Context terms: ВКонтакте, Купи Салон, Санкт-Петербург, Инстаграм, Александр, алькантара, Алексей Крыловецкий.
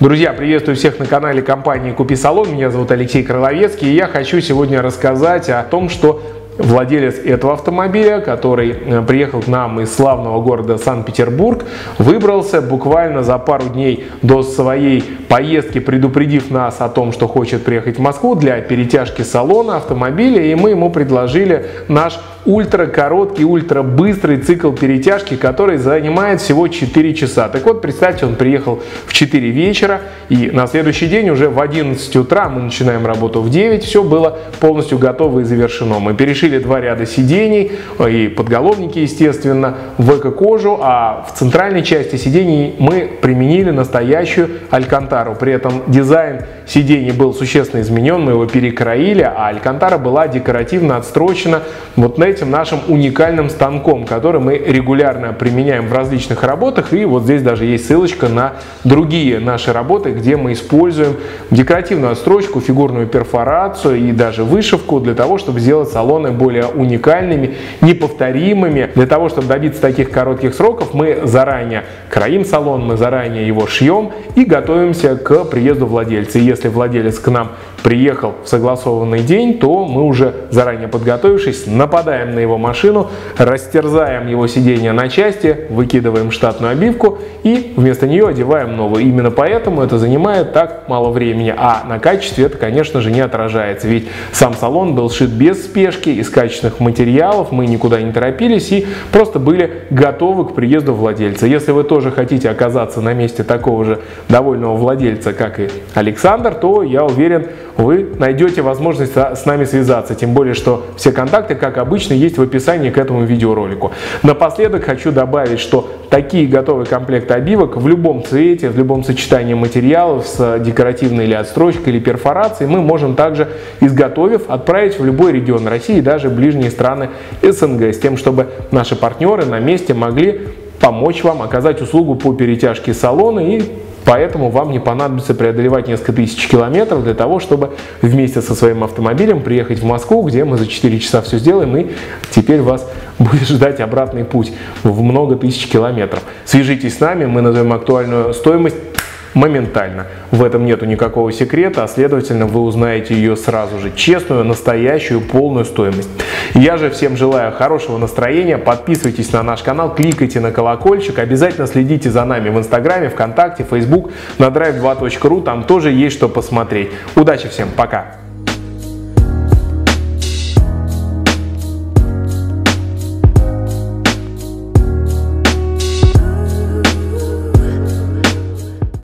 Друзья, приветствую всех на канале компании Купи Салон. Меня зовут Алексей Крыловецкий, и я хочу сегодня рассказать о том, что владелец этого автомобиля, который приехал к нам из славного города Санкт-Петербург, выбрался буквально за пару дней до своей поездки, предупредив нас о том, что хочет приехать в Москву для перетяжки салона автомобиля, и мы ему предложили наш ультракороткий, ультрабыстрый цикл перетяжки, который занимает всего 4 часа. Так вот, представьте, он приехал в 4 вечера, и на следующий день уже в 11 утра, мы начинаем работу в 9, все было полностью готово и завершено. Мы перешили 2 ряда сидений и подголовники, естественно, в эко-кожу, а в центральной части сидений мы применили настоящую алькантару. При этом дизайн сидений был существенно изменен, мы его перекроили, а алькантара была декоративно отстрочена вот на этим нашим уникальным станком, который мы регулярно применяем в различных работах. И вот здесь даже есть ссылочка на другие наши работы, где мы используем декоративную отстрочку, фигурную перфорацию и даже вышивку для того, чтобы сделать салоны более уникальными, неповторимыми. Для того, чтобы добиться таких коротких сроков, мы заранее кроим салон, мы заранее его шьем и готовимся к приезду владельца. И если владелец к нам приехал в согласованный день, то мы уже заранее подготовившись, нападаем на его машину, растерзаем его сиденье на части, выкидываем штатную обивку и вместо нее одеваем новую. Именно поэтому это занимает так мало времени, а на качестве это, конечно же, не отражается, ведь сам салон был сшит без спешки, из качественных материалов, мы никуда не торопились и просто были готовы к приезду владельца. Если вы тоже хотите оказаться на месте такого же довольного владельца, как и Александр, то я уверен, вы найдете возможность с нами связаться, тем более, что все контакты, как обычно, есть в описании к этому видеоролику. Напоследок хочу добавить, что такие готовые комплекты обивок в любом цвете, в любом сочетании материалов с декоративной или отстрочкой, или перфорацией мы можем также, изготовив, отправить в любой регион России и даже ближние страны СНГ, с тем, чтобы наши партнеры на месте могли помочь вам оказать услугу по перетяжке салона, и поэтому вам не понадобится преодолевать несколько тысяч километров для того, чтобы вместе со своим автомобилем приехать в Москву, где мы за 4 часа все сделаем, и теперь вас будет ждать обратный путь в много тысяч километров. Свяжитесь с нами, мы назовем актуальную стоимость моментально. В этом нету никакого секрета, а следовательно, вы узнаете ее сразу же. Честную, настоящую, полную стоимость. Я же всем желаю хорошего настроения. Подписывайтесь на наш канал, кликайте на колокольчик. Обязательно следите за нами в Инстаграме, ВКонтакте, Facebook, на drive2.ru. Там тоже есть что посмотреть. Удачи всем, пока!